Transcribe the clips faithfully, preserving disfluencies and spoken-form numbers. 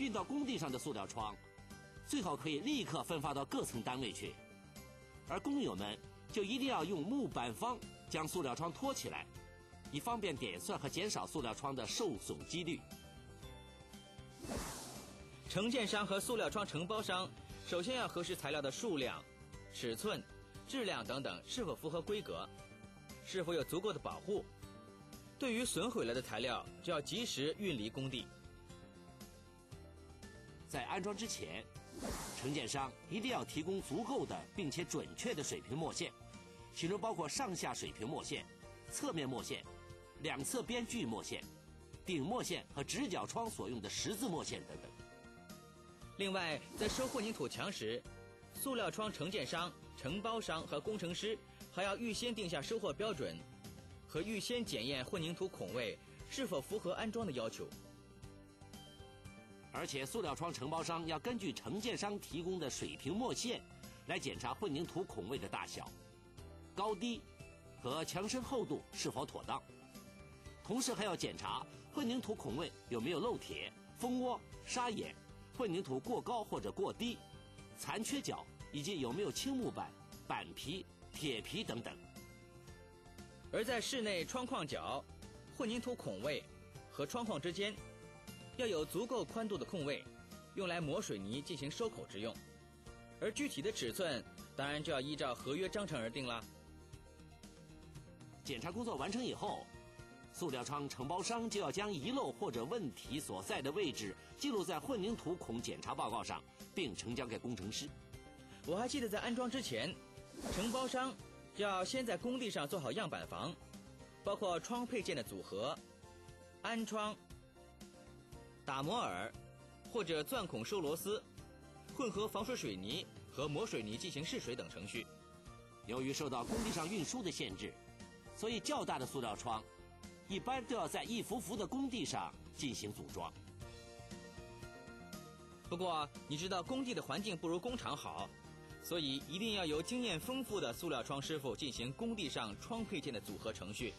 运到工地上的塑料窗，最好可以立刻分发到各层单位去。而工友们就一定要用木板方将塑料窗托起来，以方便点算和减少塑料窗的受损几率。承建商和塑料窗承包商首先要核实材料的数量、尺寸、质量等等是否符合规格，是否有足够的保护。对于损毁了的材料，就要及时运离工地。在安装之前，承建商一定要提供足够的并且准确的水平墨线，其中包括上下水平墨线、侧面墨线、两侧边距墨线、顶墨线和直角窗所用的十字墨线等等。另外，在收混凝土墙时，塑料窗承建商、承包商和工程师还要预先定下收货标准，和预先检验混凝土孔位是否符合安装的要求。而且，塑料窗承包商要根据承建商提供的水平墨线来检查混凝土孔位的大小、高低和墙身厚度是否妥当，同时还要检查混凝土孔位有没有漏铁、蜂窝、沙眼、混凝土过高或者过低、残缺角，以及有没有青木板、板皮、铁皮等等。而在室内窗框角、混凝土孔位和窗框之间，要有足够宽度的空位，用来抹水泥进行收口之用。而具体的尺寸，当然就要依照合约章程而定了。检查工作完成以后，塑料窗承包商就要将遗漏或者问题所在的位置记录在混凝土孔检查报告上，并呈交给工程师。我还记得在安装之前，承包商要先在工地上做好样板房，包括窗配件的组合、安窗、打磨耳或者钻孔收螺丝、混合防水水泥和磨水泥进行试水等程序。由于受到工地上运输的限制，所以较大的塑料窗一般都要在一幅幅的工地上进行组装。不过你知道工地的环境不如工厂好，所以一定要由经验丰富的塑料窗师傅进行工地上窗配件的组合程序。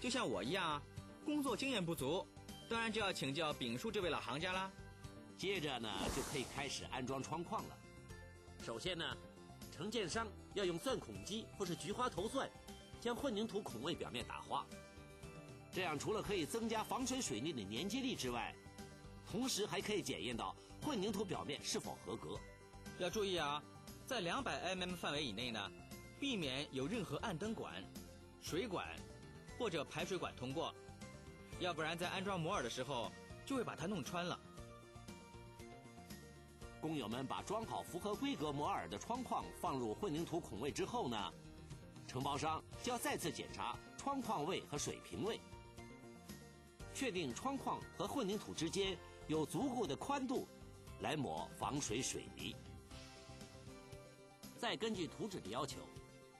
就像我一样，工作经验不足，当然就要请教丙叔这位老行家啦。接着呢，就可以开始安装窗框了。首先呢，承建商要用钻孔机或是菊花头钻，将混凝土孔位表面打花。这样除了可以增加防水水泥的粘接力之外，同时还可以检验到混凝土表面是否合格。要注意啊，在两百 mm 范围以内呢，避免有任何暗灯管、水管或者排水管通过，要不然在安装摩耳的时候就会把它弄穿了。工友们把装好符合规格摩耳的窗框放入混凝土孔位之后呢，承包商就要再次检查窗框位和水平位，确定窗框和混凝土之间有足够的宽度来抹防水水泥。再根据图纸的要求，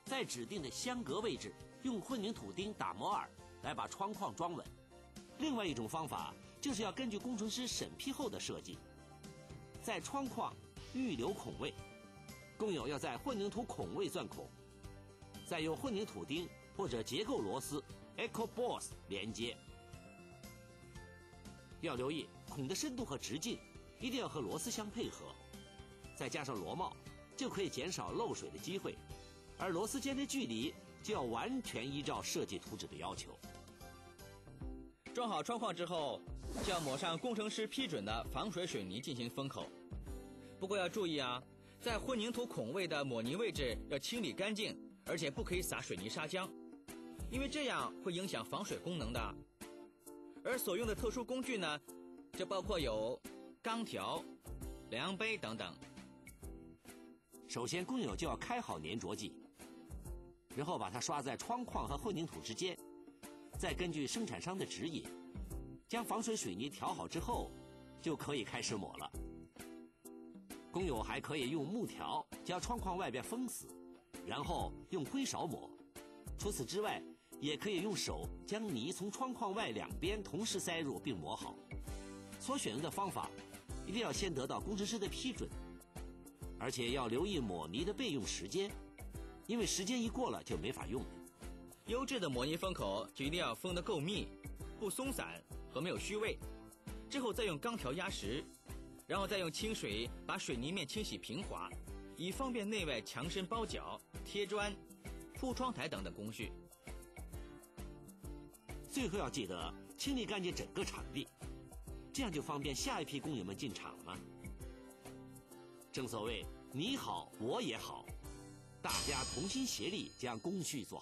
在指定的相隔位置用混凝土钉打摩耳来把窗框装稳。另外一种方法就是要根据工程师审批后的设计，在窗框预留孔位，工友要在混凝土孔位钻孔，再用混凝土钉或者结构螺丝 Echo Boss 连接。要留意孔的深度和直径一定要和螺丝相配合，再加上螺帽就可以减少漏水的机会，而螺丝间的距离就要完全依照设计图纸的要求。装好窗框之后，就要抹上工程师批准的防水水泥进行封口。不过要注意啊，在混凝土孔位的抹泥位置要清理干净，而且不可以撒水泥砂浆，因为这样会影响防水功能的。而所用的特殊工具呢，这包括有钢条、量杯等等。首先工友就要开好粘着剂，然后把它刷在窗框和混凝土之间，再根据生产商的指引将防水水泥调好之后，就可以开始抹了。工友还可以用木条将窗框外边封死，然后用灰勺抹。除此之外，也可以用手将泥从窗框外两边同时塞入并抹好。所选用的方法一定要先得到工程师的批准，而且要留意抹泥的备用时间，因为时间一过了就没法用了。优质的抹泥封口就一定要封得够密，不松散和没有虚位，之后再用钢条压实，然后再用清水把水泥面清洗平滑，以方便内外墙身包脚、贴砖、铺窗台等等工序。最后要记得清理干净整个场地，这样就方便下一批工友们进场了。正所谓你好我也好，大家同心协力将工序做好。